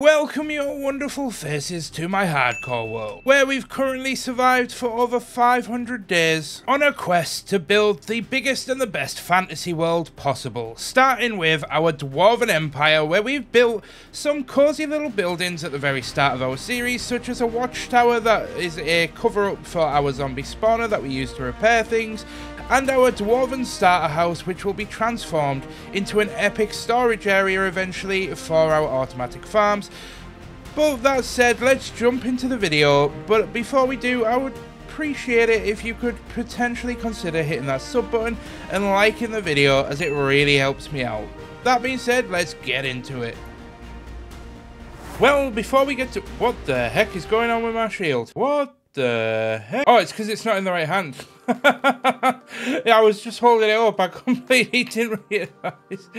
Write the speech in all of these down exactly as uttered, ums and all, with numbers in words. Welcome your wonderful faces to my hardcore world, where we've currently survived for over five hundred days on a quest to build the biggest and the best fantasy world possible, starting with our Dwarven Empire, where we've built some cozy little buildings at the very start of our series, such as a watchtower that is a cover up for our zombie spawner that we use to repair things, and our Dwarven starter house, which will be transformed into an epic storage area eventually for our automatic farms. But that said, let's jump into the video. But before we do, I would appreciate it if you could potentially consider hitting that sub button and liking the video, as it really helps me out. That being said, let's get into it. Well, before we get to... What the heck is going on with my shield? What the heck? Oh, it's because it's not in the right hand. Yeah, I was just holding it up. I completely didn't realize.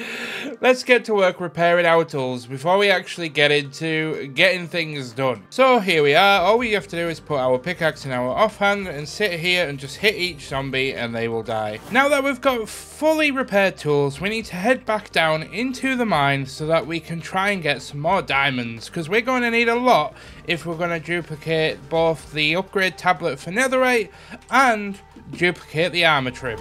Let's get to work repairing our tools before we actually get into getting things done. So here we are. All we have to do is put our pickaxe in our offhand and sit here and just hit each zombie and they will die. Now that we've got fully repaired tools, we need to head back down into the mine so that we can try and get some more diamonds, because we're going to need a lot if we're going to duplicate both the upgrade tablet for netherite and duplicate the armor trim.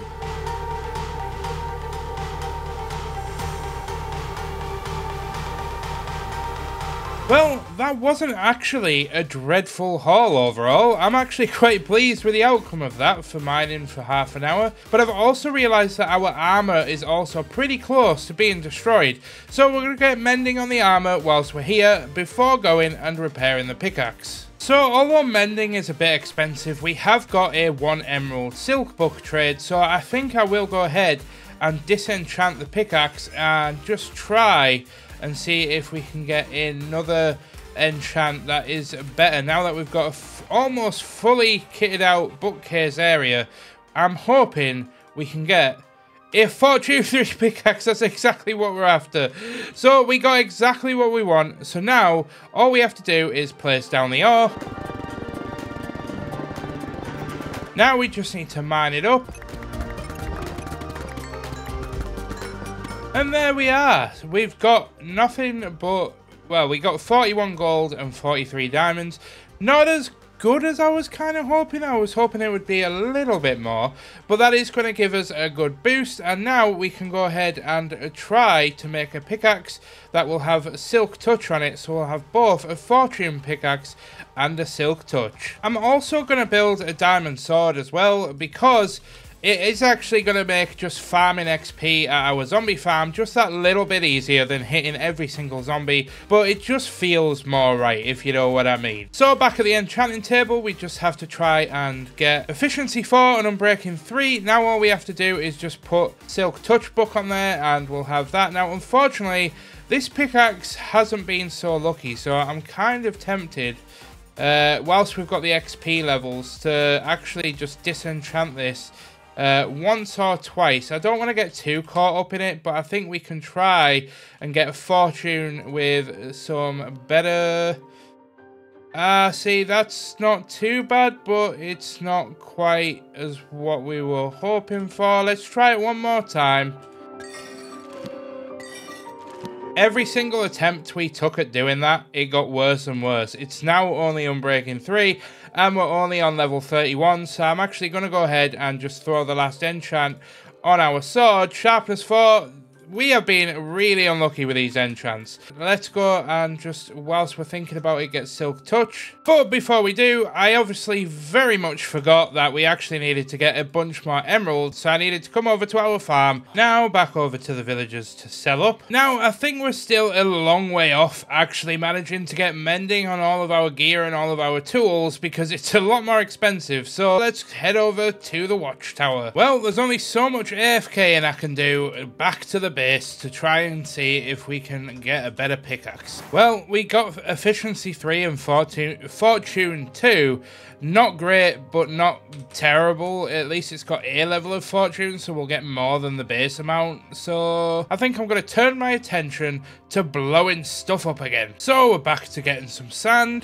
Well, that wasn't actually a dreadful haul overall. I'm actually quite pleased with the outcome of that for mining for half an hour. But I've also realised that our armour is also pretty close to being destroyed. So we're going to get mending on the armour whilst we're here before going and repairing the pickaxe. So although mending is a bit expensive, we have got a one emerald silk book trade, so I think I will go ahead and disenchant the pickaxe and just try and see if we can get another enchant that is better. Now that we've got a f almost fully kitted out bookcase area, I'm hoping we can get a fortune three pickaxe. That's exactly what we're after. So we got exactly what we want. So now all we have to do is place down the ore. Now we just need to mine it up. And there we are. We've got nothing but, well, we got forty-one gold and forty-three diamonds. Not as good as I was kind of hoping. I was hoping it would be a little bit more, but that is going to give us a good boost. And now we can go ahead and try to make a pickaxe that will have a silk touch on it, so we'll have both a fortune pickaxe and a silk touch. I'm also going to build a diamond sword as well, because it is actually going to make just farming X P at our zombie farm just that little bit easier than hitting every single zombie, but it just feels more right, if you know what I mean. So back at the enchanting table, we just have to try and get efficiency four and unbreaking three. Now all we have to do is just put silk touch book on there and we'll have that. Now unfortunately, this pickaxe hasn't been so lucky, so I'm kind of tempted, uh, whilst we've got the X P levels, to actually just disenchant this Uh, once or twice. I don't want to get too caught up in it, but I think we can try and get a fortune with some better... Ah, uh, see, that's not too bad, but it's not quite as what we were hoping for. Let's try it one more time. Every single attempt we took at doing that, it got worse and worse. It's now only unbreaking three, and we're only on level thirty-one, so I'm actually going to go ahead and just throw the last enchant on our sword. Sharpness four, we have been really unlucky with these enchants. Let's go and just, whilst we're thinking about it, get silk touch. But before we do, I obviously very much forgot that we actually needed to get a bunch more emeralds, so I needed to come over to our farm. Now back over to the villagers to sell up. Now I think we're still a long way off actually managing to get mending on all of our gear and all of our tools, because it's a lot more expensive. So let's head over to the watchtower. Well, there's only so much AFKing I can do. Back to the base to try and see if we can get a better pickaxe. Well, we got efficiency three and fortune two. Not great, but not terrible. At least it's got a level of fortune, so we'll get more than the base amount. So I think I'm going to turn my attention to blowing stuff up again. So we're back to getting some sand.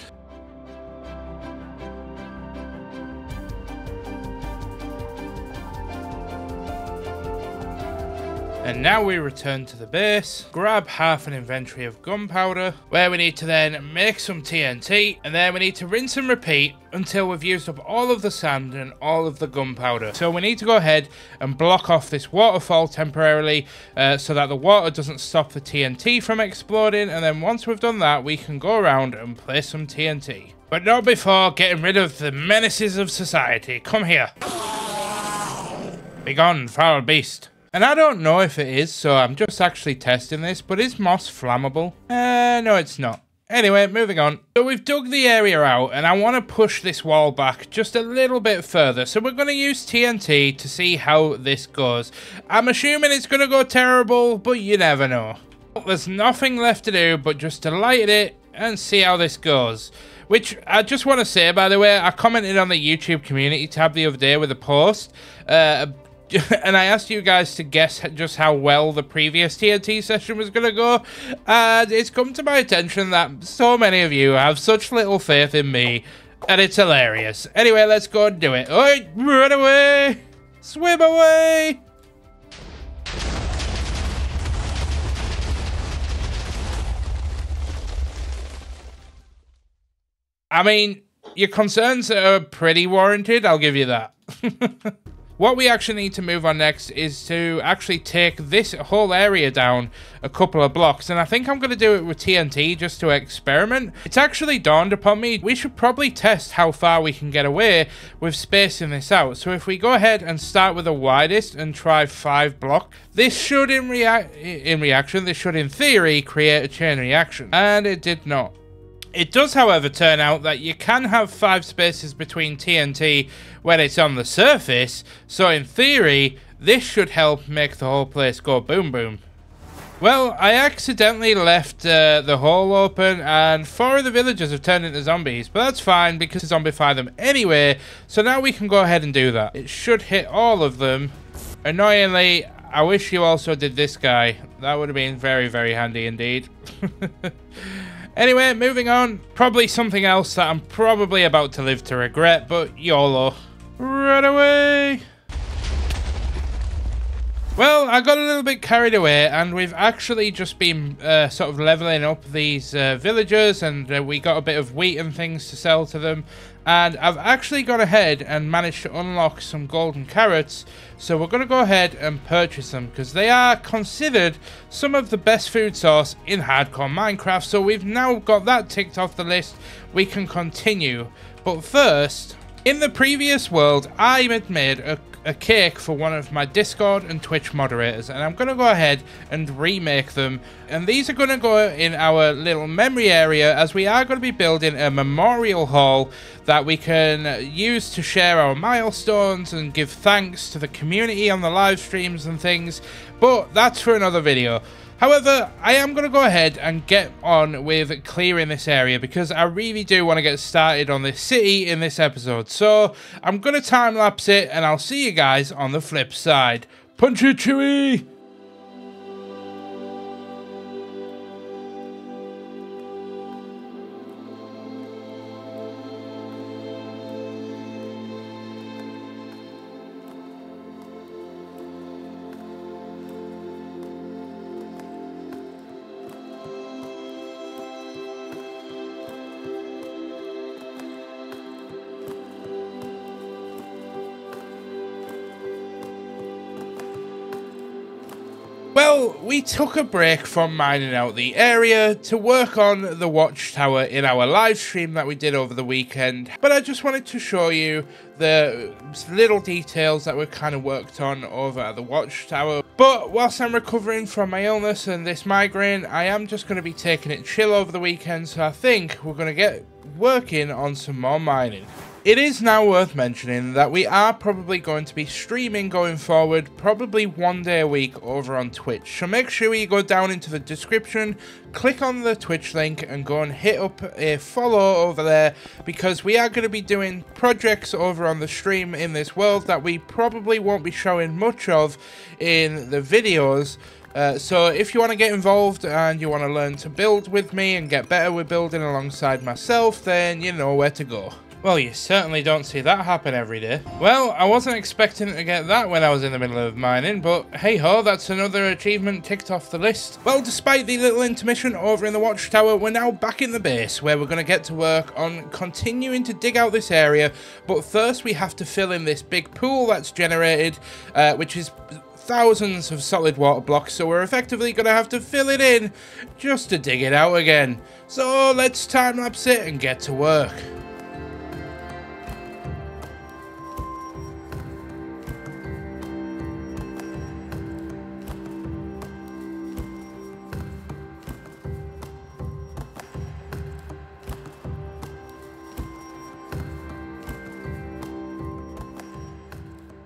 And now we return to the base, grab half an inventory of gunpowder, where we need to then make some T N T, and then we need to rinse and repeat until we've used up all of the sand and all of the gunpowder. So we need to go ahead and block off this waterfall temporarily uh, so that the water doesn't stop the T N T from exploding, and then once we've done that we can go around and place some T N T. But not before getting rid of the menaces of society. Come here. Begone, foul beast. And I don't know if it is, so I'm just actually testing this, but is moss flammable? Uh, no, it's not. Anyway, moving on. So we've dug the area out, and I want to push this wall back just a little bit further. So we're going to use T N T to see how this goes. I'm assuming it's going to go terrible, but you never know. There's nothing left to do but just to light it and see how this goes. Which I just want to say, by the way, I commented on the YouTube community tab the other day with a post. Uh, and I asked you guys to guess just how well the previous T N T session was going to go. And it's come to my attention that so many of you have such little faith in me. And it's hilarious. Anyway, let's go and do it. Oh, run away! Swim away! I mean, your concerns are pretty warranted, I'll give you that. What we actually need to move on next is to actually take this whole area down a couple of blocks. And I think I'm going to do it with T N T just to experiment. It's actually dawned upon me, we should probably test how far we can get away with spacing this out. So if we go ahead and start with the widest and try five block, this should in, rea in reaction, this should in theory create a chain reaction. And it did not. It does, however, turn out that you can have five spaces between T N T when it's on the surface, so in theory, this should help make the whole place go boom boom. Well, I accidentally left uh, the hole open, and four of the villagers have turned into zombies, but that's fine because I zombify them anyway, so now we can go ahead and do that. It should hit all of them. Annoyingly, I wish you also did this guy. That would have been very, very handy indeed. Anyway, moving on. Probably something else that I'm probably about to live to regret, but YOLO. Run away! Well, I got a little bit carried away, and we've actually just been uh, sort of leveling up these uh, villagers, and uh, we got a bit of wheat and things to sell to them. And I've actually gone ahead and managed to unlock some golden carrots, so we're going to go ahead and purchase them, because they are considered some of the best food source in hardcore Minecraft, so we've now got that ticked off the list. We can continue. But first, in the previous world, I had made a a cake for one of my Discord and Twitch moderators, and I'm going to go ahead and remake them, and these are going to go in our little memory area, as we are going to be building a memorial hall that we can use to share our milestones and give thanks to the community on the live streams and things, but that's for another video. However, I am going to go ahead and get on with clearing this area because I really do want to get started on this city in this episode. So I'm going to time lapse it and I'll see you guys on the flip side. Punch it, Chewy! Well, we took a break from mining out the area to work on the watchtower in our live stream that we did over the weekend, but I just wanted to show you the little details that we've kind of worked on over at the watchtower. But whilst I'm recovering from my illness and this migraine, I am just going to be taking it chill over the weekend, so I think we're going to get working on some more mining. It is now worth mentioning that we are probably going to be streaming going forward, probably one day a week over on Twitch. So make sure you go down into the description, click on the Twitch link and go and hit up a follow over there, because we are going to be doing projects over on the stream in this world that we probably won't be showing much of in the videos. Uh, so if you want to get involved and you want to learn to build with me and get better with building alongside myself, then you know where to go. Well, you certainly don't see that happen every day. Well, I wasn't expecting to get that when I was in the middle of mining, but hey ho, that's another achievement ticked off the list. Well, despite the little intermission over in the watchtower, we're now back in the base where we're going to get to work on continuing to dig out this area, but first we have to fill in this big pool that's generated, uh, which is thousands of solid water blocks, so we're effectively going to have to fill it in just to dig it out again. So let's time-lapse it and get to work.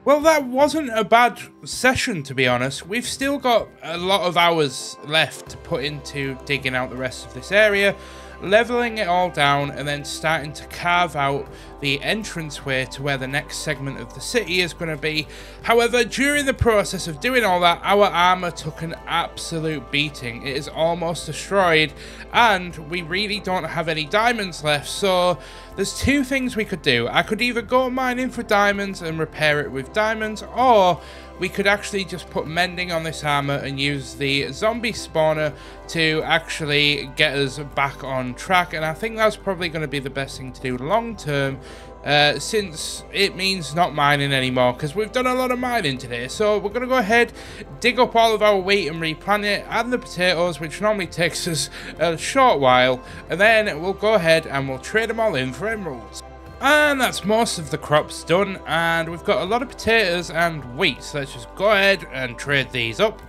Well, that wasn't a bad session, to be honest. We've still got a lot of hours left to put into digging out the rest of this area, leveling it all down, and then starting to carve out the entranceway to where the next segment of the city is going to be. However, during the process of doing all that, our armor took an absolute beating. It is almost destroyed, and we really don't have any diamonds left, so there's two things we could do. I could either go mining for diamonds and repair it with diamonds, or we could actually just put mending on this armor and use the zombie spawner to actually get us back on track, and I think that's probably going to be the best thing to do long term, uh, since it means not mining anymore, because we've done a lot of mining today. So we're going to go ahead, dig up all of our wheat and replant it, add the potatoes, which normally takes us a short while, and then we'll go ahead and we'll trade them all in for emeralds. And that's most of the crops done, and we've got a lot of potatoes and wheat, so let's just go ahead and trade these up.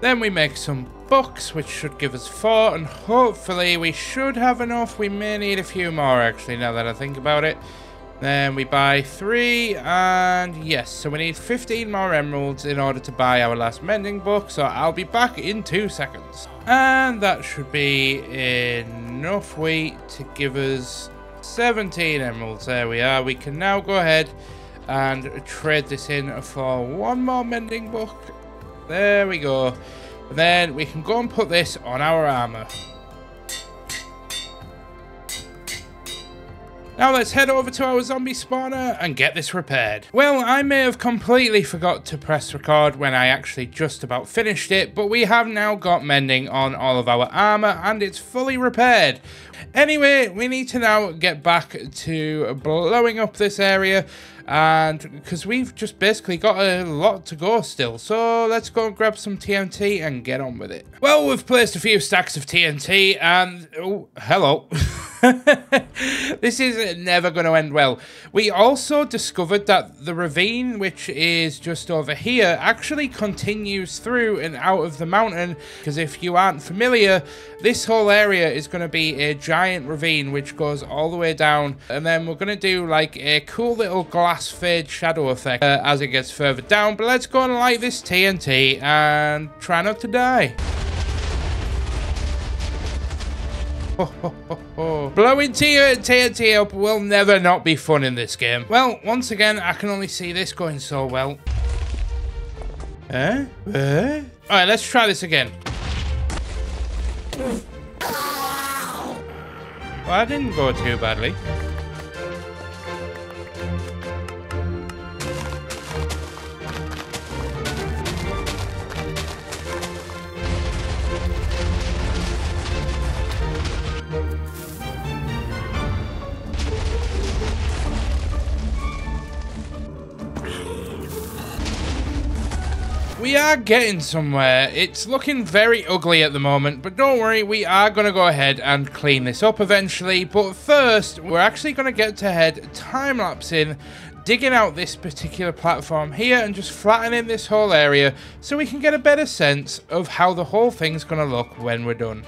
Then we make some bucks, which should give us four, and hopefully we should have enough. We may need a few more, actually, now that I think about it. Then we buy three, and yes, so we need fifteen more emeralds in order to buy our last mending book, so I'll be back in two seconds. And that should be enough wheat to give us seventeen emeralds. There we are. We can now go ahead and trade this in for one more mending book. There we go. And then we can go and put this on our armor. Now let's head over to our zombie spawner and get this repaired. Well, I may have completely forgot to press record when I actually just about finished it, but we have now got mending on all of our armor and it's fully repaired. Anyway, we need to now get back to blowing up this area, and because we've just basically got a lot to go still, so let's go and grab some T N T and get on with it. Well, we've placed a few stacks of T N T and oh, hello. This is never going to end well. We also discovered that the ravine, which is just over here, actually continues through and out of the mountain, because if you aren't familiar, this whole area is going to be a giant ravine which goes all the way down, and then we're going to do like a cool little glass fade shadow effect uh, as it gets further down. But let's go and light this T N T and try not to die. Ho, ho, ho, ho. Blowing T N T up will never not be fun in this game. Well, once again, I can only see this going so well. Eh? Eh? Alright, let's try this again. Well, I didn't go too badly. We are getting somewhere. It's looking very ugly at the moment, but don't worry, we are going to go ahead and clean this up eventually. But first, we're actually going to get to head time-lapsing, digging out this particular platform here and just flattening this whole area so we can get a better sense of how the whole thing's going to look when we're done.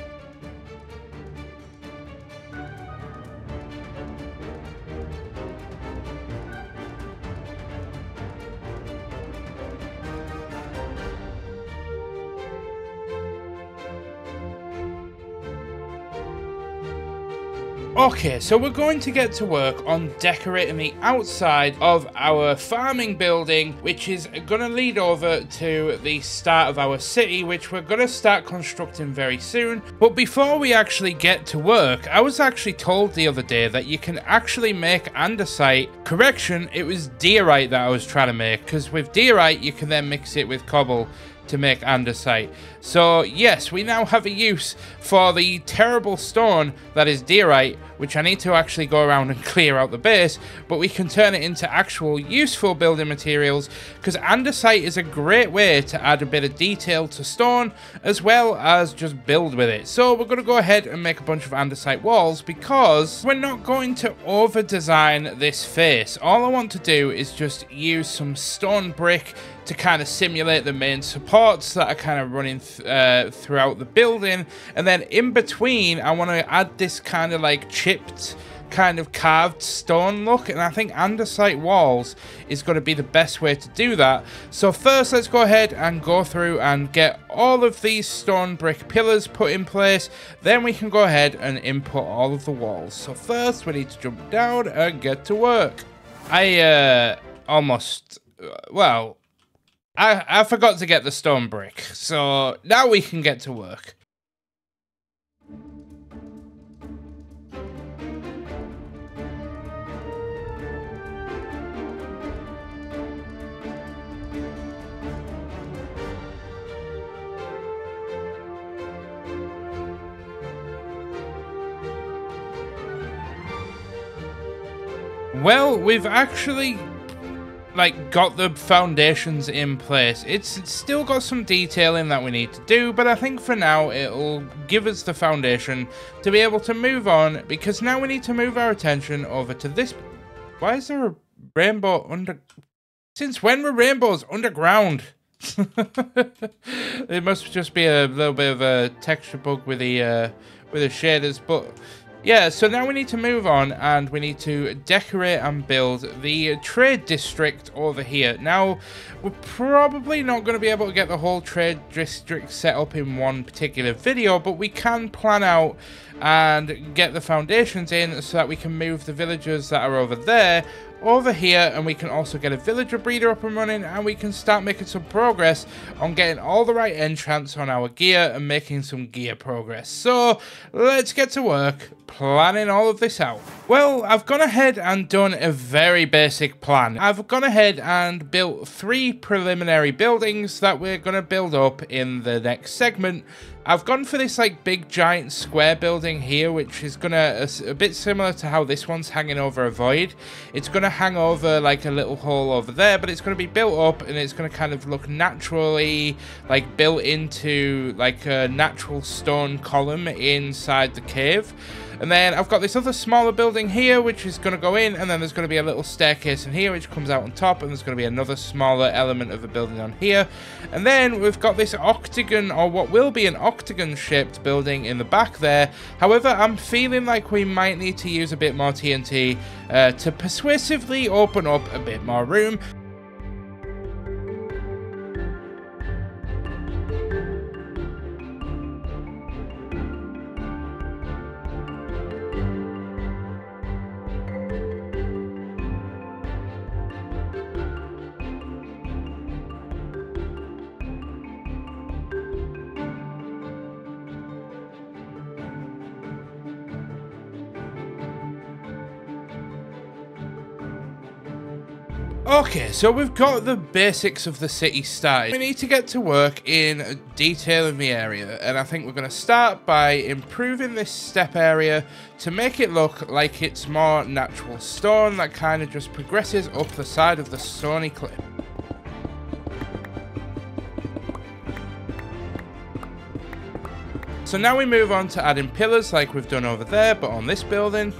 Okay, so we're going to get to work on decorating the outside of our farming building, which is going to lead over to the start of our city, which we're going to start constructing very soon. But before we actually get to work, I was actually told the other day that you can actually make andesite. Correction, it was diorite that I was trying to make, because with diorite you can then mix it with cobble to make andesite. So yes, we now have a use for the terrible stone that is diorite, which I need to actually go around and clear out the base, but we can turn it into actual useful building materials, because andesite is a great way to add a bit of detail to stone as well as just build with it. So we're going to go ahead and make a bunch of andesite walls, because we're not going to over design this face. All I want to do is just use some stone brick to kind of simulate the main supports that are kind of running th uh, throughout the building. And then in between, I want to add this kind of like chipped, kind of carved stone look, and I think andesite walls is going to be the best way to do that. So first, let's go ahead and go through and get all of these stone brick pillars put in place. Then we can go ahead and input all of the walls. So first, we need to jump down and get to work. I uh, almost, well... I, I forgot to get the stone brick, so now we can get to work. Well, we've actually... like got the foundations in place. It's, it's still got some detailing that we need to do, but I think for now it'll give us the foundation to be able to move on, because now we need to move our attention over to this. Why is there a rainbow under? Since when were rainbows underground? It must just be a little bit of a texture bug with the uh, with the shaders, but. Yeah, so now we need to move on, and we need to decorate and build the trade district over here. Now, we're probably not going to be able to get the whole trade district set up in one particular video, but we can plan out and get the foundations in so that we can move the villagers that are over there over here, and we can also get a villager breeder up and running, and we can start making some progress on getting all the right enchants on our gear and making some gear progress. So let's get to work planning all of this out. Well, I've gone ahead and done a very basic plan. I've gone ahead and built three preliminary buildings that we're going to build up in the next segment. I've gone for this like big giant square building here, which is gonna a, a bit similar to how this one's hanging over a void. It's gonna hang over like a little hole over there, but it's gonna be built up, and it's gonna kind of look naturally like built into like a natural stone column inside the cave. And then I've got this other smaller building here, which is going to go in, and then there's going to be a little staircase in here, which comes out on top, and there's going to be another smaller element of a building on here. And then we've got this octagon, or what will be an octagon-shaped building in the back there. However, I'm feeling like we might need to use a bit more T N T uh, to persuasively open up a bit more room. Okay, so we've got the basics of the city started. We need to get to work in detailing the area, and I think we're going to start by improving this step area to make it look like it's more natural stone that kind of just progresses up the side of the stony cliff. So now we move on to adding pillars like we've done over there, but on this building.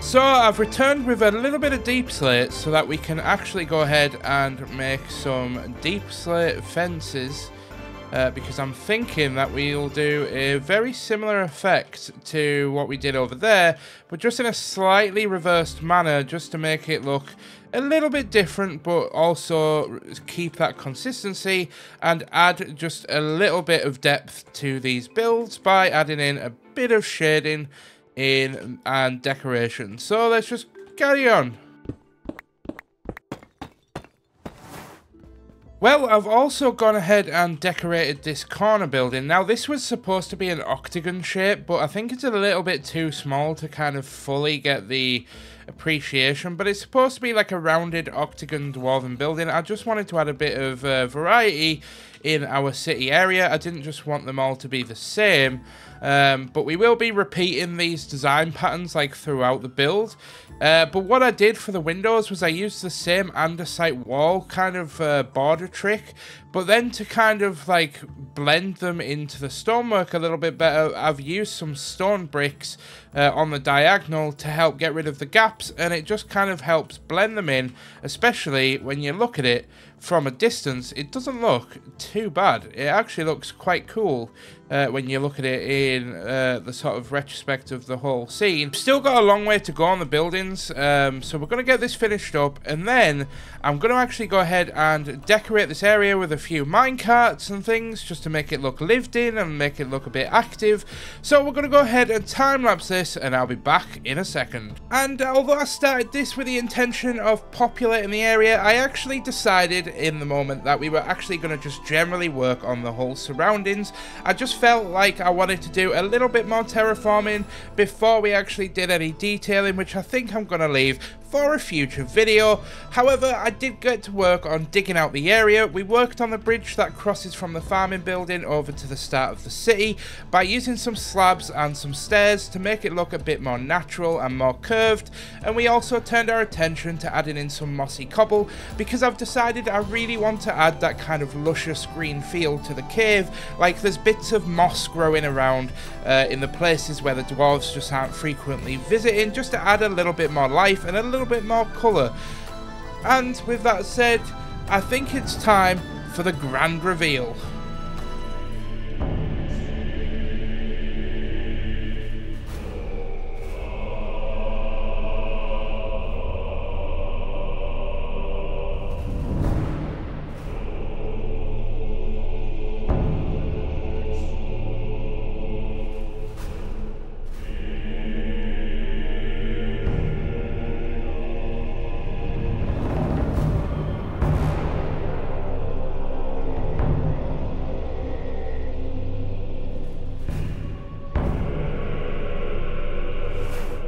So I've returned with a little bit of deep slate so that we can actually go ahead and make some deep slate fences, uh, because I'm thinking that we'll do a very similar effect to what we did over there, but just in a slightly reversed manner, just to make it look a little bit different, but also keep that consistency and add just a little bit of depth to these builds by adding in a bit of shading in and decoration. So let's just carry on. Well, I've also gone ahead and decorated this corner building. Now, this was supposed to be an octagon shape, but I think it's a little bit too small to kind of fully get the appreciation, but it's supposed to be like a rounded octagon dwarven building. I just wanted to add a bit of uh, variety in our city area. I didn't just want them all to be the same, um, but we will be repeating these design patterns like throughout the build. Uh, but what I did for the windows was I used the same andesite wall kind of uh, border trick, but then to kind of like blend them into the stonework a little bit better, I've used some stone bricks uh, on the diagonal to help get rid of the gaps, and it just kind of helps blend them in, especially when you look at it from a distance. It doesn't look too bad. It actually looks quite cool uh, when you look at it in uh, the sort of retrospect of the whole scene. Still got a long way to go on the buildings, um, so we're going to get this finished up, and then I'm going to actually go ahead and decorate this area with a few minecarts and things just to make it look lived in and make it look a bit active. So we're going to go ahead and time-lapse this, and I'll be back in a second. And although I started this with the intention of populating the area, I actually decided in the moment that we were actually going to just generally work on the whole surroundings. I just felt like I wanted to do a little bit more terraforming before we actually did any detailing, which I think I'm going to leave for a future video. However, I did get to work on digging out the area. We worked on the bridge that crosses from the farming building over to the start of the city by using some slabs and some stairs to make it look a bit more natural and more curved, and we also turned our attention to adding in some mossy cobble because I've decided I really want to add that kind of luscious green feel to the cave. Like, there's bits of moss growing around uh, in the places where the dwarves just aren't frequently visiting, just to add a little bit more life and a little bit more colour. And with that said, I think it's time for the grand reveal.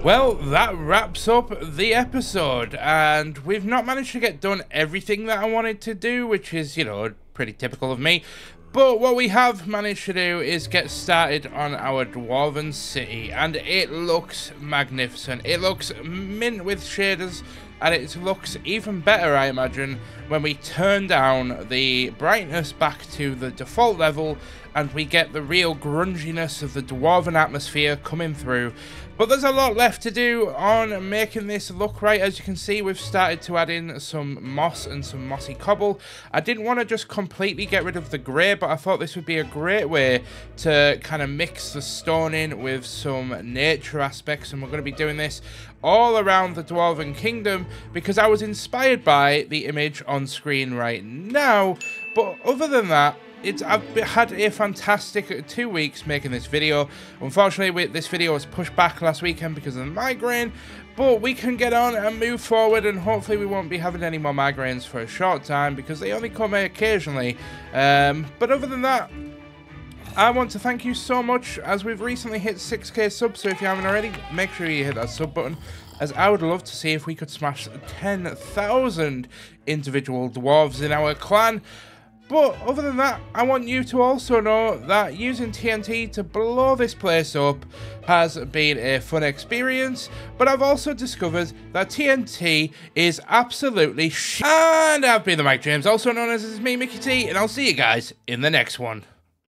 Well, that wraps up the episode, and we've not managed to get done everything that I wanted to do, which is, you know, pretty typical of me. But what we have managed to do is get started on our Dwarven City, and it looks magnificent. It looks mint with shaders, and it looks even better, I imagine, when we turn down the brightness back to the default level and we get the real grunginess of the Dwarven atmosphere coming through. But there's a lot left to do on making this look right. As you can see, we've started to add in some moss and some mossy cobble. I didn't want to just completely get rid of the grey, but I thought this would be a great way to kind of mix the stone in with some nature aspects, and we're going to be doing this all around the Dwarven Kingdom because I was inspired by the image on screen right now. But other than that, It's, I've had a fantastic two weeks making this video. Unfortunately, we, this video was pushed back last weekend because of the migraine, but we can get on and move forward, and hopefully we won't be having any more migraines for a short time because they only come occasionally. Um, but other than that, I want to thank you so much, as we've recently hit six K subs, so if you haven't already, make sure you hit that sub button, as I would love to see if we could smash ten thousand individual dwarves in our clan. But other than that, I want you to also know that using T N T to blow this place up has been a fun experience, but I've also discovered that T N T is absolutely sh- And I've been the Mike James, also known as ItsmeMikeyT, and I'll see you guys in the next one.